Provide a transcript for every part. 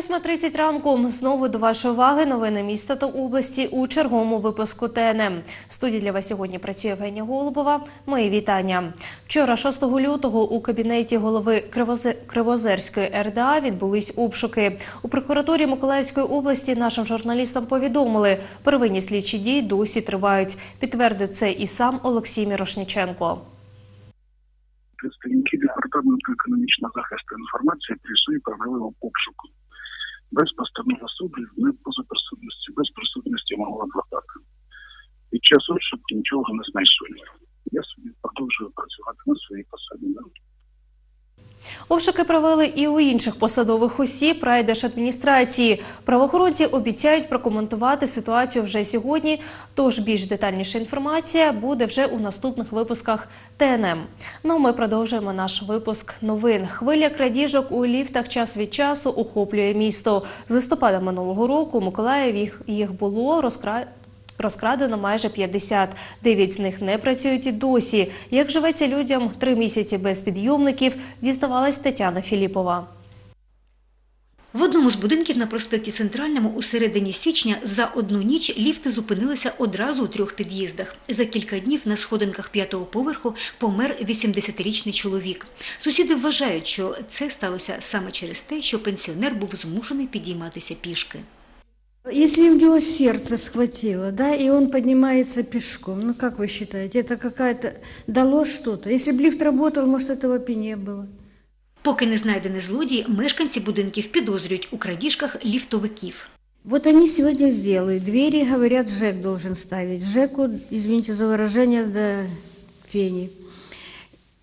8:30 ранку. Знову до вашої уваги новини міста та області у черговому випуску ТНМ. В студії для вас сьогодні працює Євгенія Голубова. Мої вітання. Вчора, 6 лютого, у кабінеті голови Кривоозерської РДА відбулись обшуки. У прокуратурі Миколаївської області нашим журналістам повідомили, первинні слідчі дії досі тривають. Підтвердив це і сам Олексій Мірошніченко. Представники Департаменту економічного захисту інформації прийшли і провели обшук. Без постанови суду, не без присутності мого адвоката. Під час обшуку нічого не знайшли. Я собі продовжую працювати на своїй посаді. Обшуки провели і у інших посадових осіб райдержадміністрації. Правоохоронці обіцяють прокоментувати ситуацію вже сьогодні, тож більш детальніша інформація буде вже у наступних випусках ТНМ. Ну, ми продовжуємо наш випуск новин. Хвиля крадіжок у ліфтах час від часу охоплює місто. З листопада минулого року у Миколаєві їх було розкрадено майже 50. 9 з них не працюють і досі. Як живеться людям 3 місяці без підйомників, дізнавалась Тетяна Філіпова. В одному з будинків на проспекті Центральному у середині січня за одну ніч ліфти зупинилися одразу у 3 під'їздах. За кілька днів на сходинках 5-го поверху помер 80-річний чоловік. Сусіди вважають, що це сталося саме через те, що пенсіонер був змушений підійматися пішки. Если у него сердце схватило, да, и он поднимается пешком, ну как вы считаете, это какая-то дало что-то? Если бы лифт работал, может, этого бы и не было. Поки не знайдені злодії, мешканці будинків підозрюють у крадіжках ліфтовиків. Вот они сегодня сделают. Двери, говорят, ЖЭК должен ставить. ЖЭКу, извините за выражение, до фени.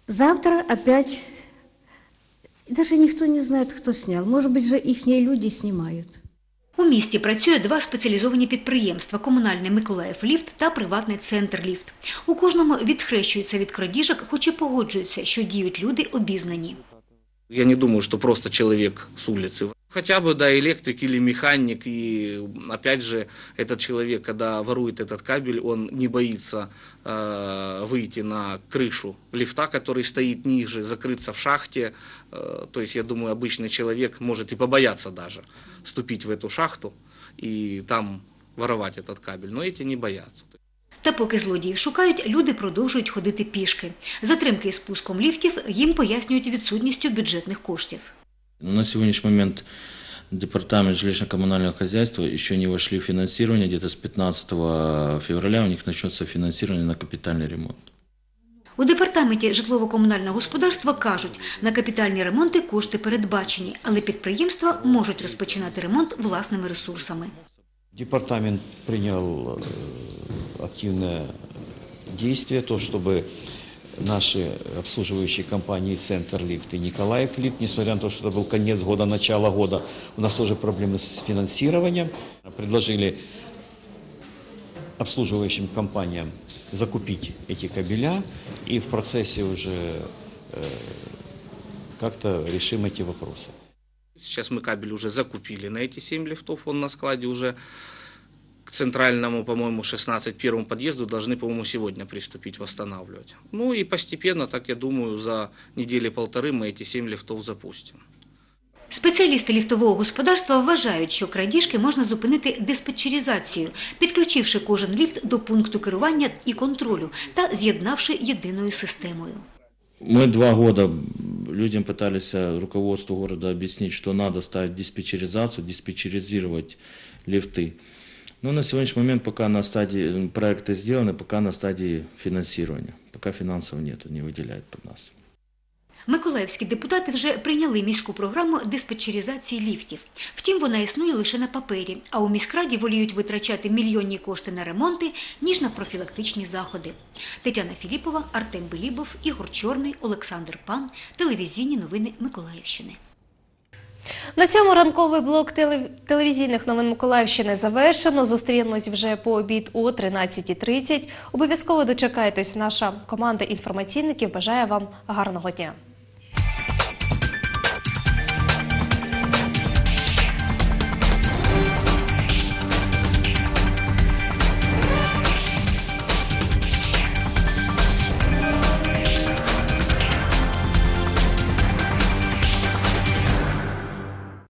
Завтра опять, даже никто не знает, кто снял. Может быть же их люди снимают. У місті працює 2 спеціалізовані підприємства – комунальний «Миколаївліфт» та приватний «Центрліфт». У кожному відхрещуються від крадіжок, хоч і погоджуються, що діють люди обізнані. Я не думаю, що просто чоловік з вулиці. Хоча б електрик або механік. І, опять же, цей чоловік, коли ворує цей кабель, він не боїться вийти на кришу ліфта, який стоїть ніже, закритися в шахті. Тобто, я думаю, звичайний чоловік може і побоятися навіть вступити в цю шахту і там ворувати цей кабель. Але ці не бояться. Та поки злодіїв шукають, люди продовжують ходити пішки. Затримки із спуском ліфтів їм пояснюють відсутністю бюджетних коштів. На сегодняшний момент Департамент жилищно-коммунального хозяйства еще не вошли в финансирование. Где-то с 15 февраля у них начнется финансирование на капитальный ремонт. У Департаменті житлово-комунального господарства кажуть, на капітальні ремонти кошти передбачені, але підприємства можуть розпочинати ремонт власними ресурсами. Департамент прийняв активне дійство, щоб наши обслуживающие компании «Центрлифт» и «Миколаевлифт», несмотря на то, что это был конец года, начало года, у нас тоже проблемы с финансированием. Предложили обслуживающим компаниям закупить эти кабеля, и в процессе уже как-то решим эти вопросы. Сейчас мы кабель уже закупили на эти 7 лифтов, он на складе уже. К центральному, по-моему, 16-1 подъезду должны, по-моему, сегодня приступить восстанавливать. Ну и постепенно, так я думаю, за недели-полторы мы эти 7 лифтов запустим. Спеціалісти ліфтового господарства вважають, що крадіжки можна зупинити диспетчерізацією, підключивши кожен ліфт до пункту керування і контролю та з'єднавши єдиною системою. Мы 2 года людям пытались руководству города объяснить, что надо ставить диспетчеризацию, диспетчеризировать лифты. Но на сегодняшний момент пока на стадии проекта сделаны, пока на стадии финансирования. Пока финансов нету, не выделяют под нас. Миколаївські депутати вже прийняли міську програму диспетчеризації ліфтів. Втім, вона існує лише на папері, а у міськраді воліють витрачати мільйонні кошти на ремонти, ніж на профілактичні заходи. Тетяна Філіпова, Артем Белібов, Ігор Чорний, Олександр Пан. Телевізійні новини Миколаївщини. На цьому ранковий блок телевізійних новин Миколаївщини завершено. Зустрінемось вже по обід о 13:30. Обов'язково дочекайтесь. Наша команда інформаційників бажає вам гарного дня.